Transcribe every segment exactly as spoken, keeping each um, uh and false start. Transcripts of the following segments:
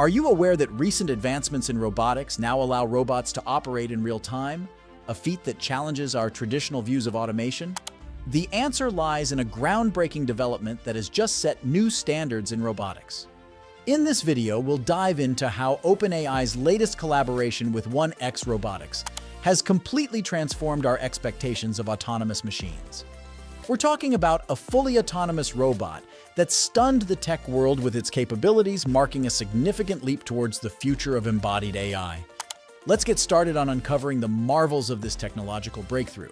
Are you aware that recent advancements in robotics now allow robots to operate in real time, a feat that challenges our traditional views of automation? The answer lies in a groundbreaking development that has just set new standards in robotics. In this video, we'll dive into how OpenAI's latest collaboration with one X Robotics has completely transformed our expectations of autonomous machines. We're talking about a fully autonomous robot that stunned the tech world with its capabilities, marking a significant leap towards the future of embodied A I. Let's get started on uncovering the marvels of this technological breakthrough.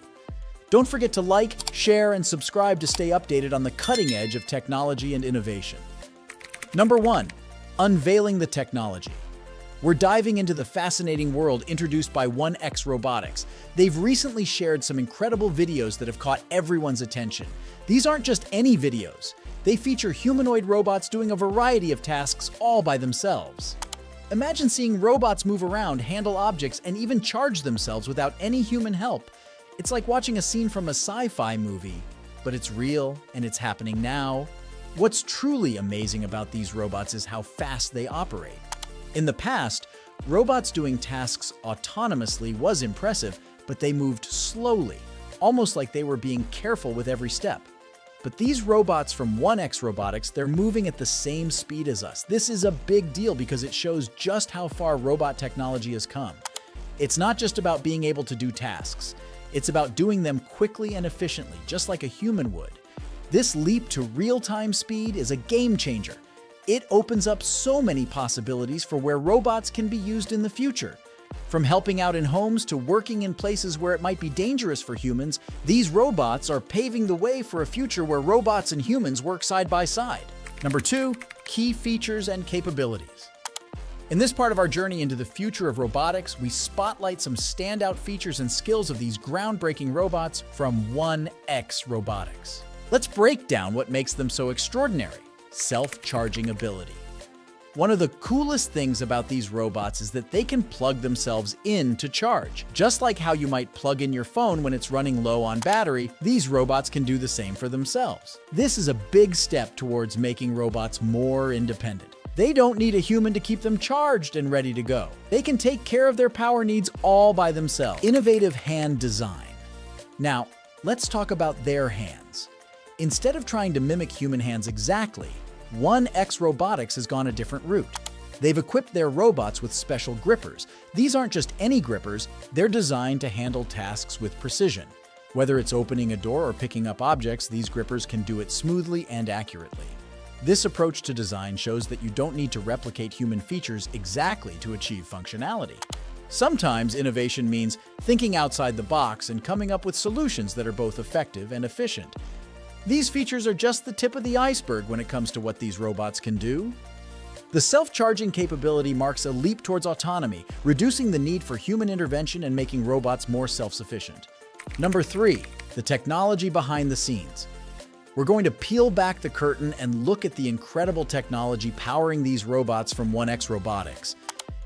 Don't forget to like, share, and subscribe to stay updated on the cutting edge of technology and innovation. Number one, unveiling the technology. We're diving into the fascinating world introduced by one X Robotics. They've recently shared some incredible videos that have caught everyone's attention. These aren't just any videos. They feature humanoid robots doing a variety of tasks all by themselves. Imagine seeing robots move around, handle objects, and even charge themselves without any human help. It's like watching a scene from a sci-fi movie, but it's real and it's happening now. What's truly amazing about these robots is how fast they operate. In the past, robots doing tasks autonomously was impressive, but they moved slowly, almost like they were being careful with every step. But these robots from one X Robotics, they're moving at the same speed as us. This is a big deal because it shows just how far robot technology has come. It's not just about being able to do tasks. It's about doing them quickly and efficiently, just like a human would. This leap to real-time speed is a game changer. It opens up so many possibilities for where robots can be used in the future. From helping out in homes to working in places where it might be dangerous for humans, these robots are paving the way for a future where robots and humans work side by side. Number two, key features and capabilities. In this part of our journey into the future of robotics, we spotlight some standout features and skills of these groundbreaking robots from one X Robotics. Let's break down what makes them so extraordinary. Self-charging ability. One of the coolest things about these robots is that they can plug themselves in to charge. Just like how you might plug in your phone when it's running low on battery, these robots can do the same for themselves. This is a big step towards making robots more independent. They don't need a human to keep them charged and ready to go. They can take care of their power needs all by themselves. Innovative hand design. Now, let's talk about their hands. Instead of trying to mimic human hands exactly, one X Robotics has gone a different route. They've equipped their robots with special grippers. These aren't just any grippers, they're designed to handle tasks with precision. Whether it's opening a door or picking up objects, these grippers can do it smoothly and accurately. This approach to design shows that you don't need to replicate human features exactly to achieve functionality. Sometimes innovation means thinking outside the box and coming up with solutions that are both effective and efficient. These features are just the tip of the iceberg when it comes to what these robots can do. The self-charging capability marks a leap towards autonomy, reducing the need for human intervention and making robots more self-sufficient. Number three, the technology behind the scenes. We're going to peel back the curtain and look at the incredible technology powering these robots from one X Robotics.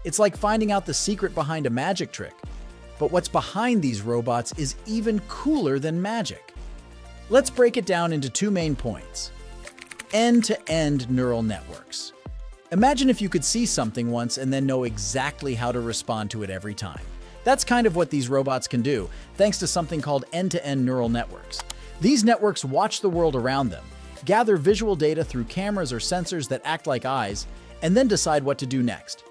It's like finding out the secret behind a magic trick. But what's behind these robots is even cooler than magic. Let's break it down into two main points. End-to-end neural networks. Imagine if you could see something once and then know exactly how to respond to it every time. That's kind of what these robots can do, thanks to something called end-to-end neural networks. These networks watch the world around them, gather visual data through cameras or sensors that act like eyes, and then decide what to do next.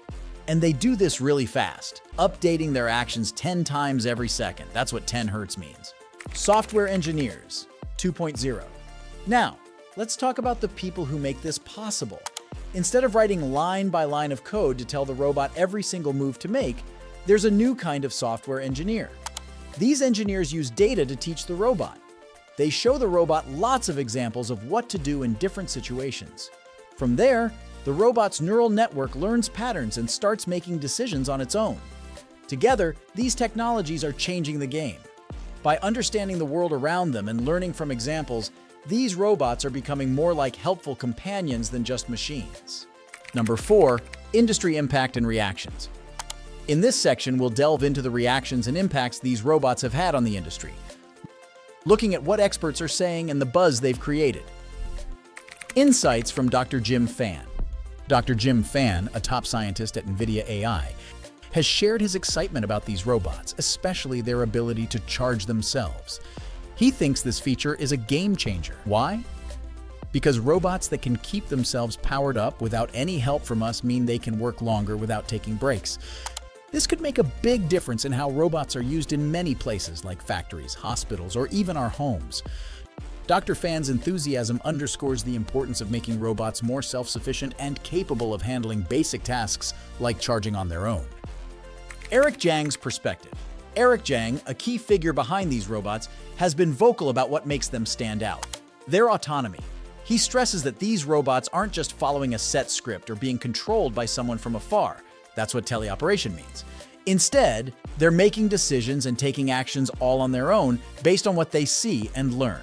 And they do this really fast, updating their actions ten times every second. That's what ten hertz means. Software engineers. two point oh. Now, let's talk about the people who make this possible. Instead of writing line by line of code to tell the robot every single move to make, there's a new kind of software engineer. These engineers use data to teach the robot. They show the robot lots of examples of what to do in different situations. From there, the robot's neural network learns patterns and starts making decisions on its own. Together, these technologies are changing the game. By understanding the world around them and learning from examples, these robots are becoming more like helpful companions than just machines. Number four, industry impact and reactions. In this section, we'll delve into the reactions and impacts these robots have had on the industry, looking at what experts are saying and the buzz they've created. Insights from Doctor Jim Fan. Doctor Jim Fan, a top scientist at NVIDIA A I, has shared his excitement about these robots, especially their ability to charge themselves. He thinks this feature is a game changer. Why? Because robots that can keep themselves powered up without any help from us mean they can work longer without taking breaks. This could make a big difference in how robots are used in many places like factories, hospitals, or even our homes. Doctor Fan's enthusiasm underscores the importance of making robots more self-sufficient and capable of handling basic tasks like charging on their own. Eric Jang's perspective. Eric Jang, a key figure behind these robots, has been vocal about what makes them stand out: their autonomy. He stresses that these robots aren't just following a set script or being controlled by someone from afar. That's what teleoperation means. Instead, they're making decisions and taking actions all on their own based on what they see and learn.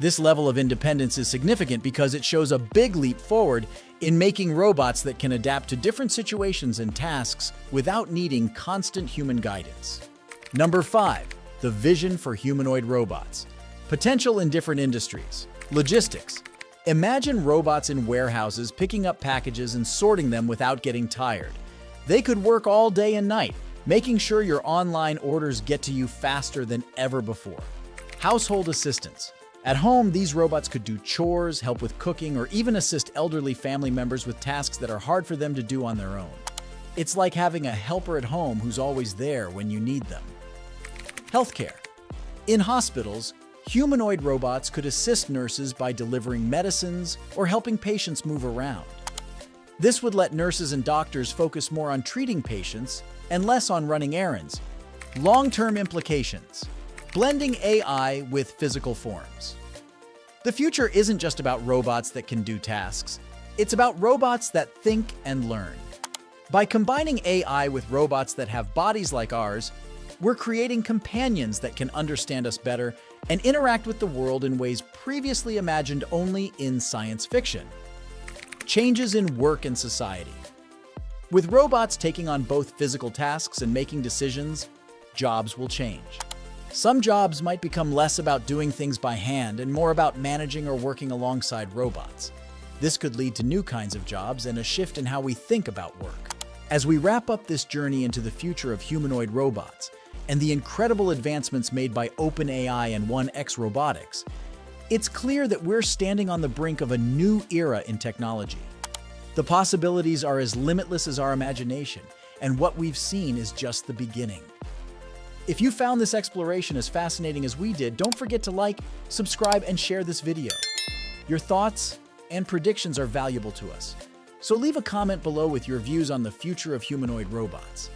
This level of independence is significant because it shows a big leap forward in making robots that can adapt to different situations and tasks without needing constant human guidance. Number five, the vision for humanoid robots. Potential in different industries. Logistics. Imagine robots in warehouses picking up packages and sorting them without getting tired. They could work all day and night, making sure your online orders get to you faster than ever before. Household assistants. At home, these robots could do chores, help with cooking, or even assist elderly family members with tasks that are hard for them to do on their own. It's like having a helper at home who's always there when you need them. Healthcare. In hospitals, humanoid robots could assist nurses by delivering medicines or helping patients move around. This would let nurses and doctors focus more on treating patients and less on running errands. Long-term implications. Blending A I with physical forms. The future isn't just about robots that can do tasks. It's about robots that think and learn. By combining A I with robots that have bodies like ours, we're creating companions that can understand us better and interact with the world in ways previously imagined only in science fiction. Changes in work and society. With robots taking on both physical tasks and making decisions, jobs will change. Some jobs might become less about doing things by hand and more about managing or working alongside robots. This could lead to new kinds of jobs and a shift in how we think about work. As we wrap up this journey into the future of humanoid robots and the incredible advancements made by OpenAI and one X Robotics, it's clear that we're standing on the brink of a new era in technology. The possibilities are as limitless as our imagination, and what we've seen is just the beginning. If you found this exploration as fascinating as we did, don't forget to like, subscribe, and share this video. Your thoughts and predictions are valuable to us, so leave a comment below with your views on the future of humanoid robots.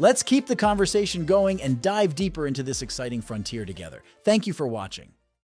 Let's keep the conversation going and dive deeper into this exciting frontier together. Thank you for watching.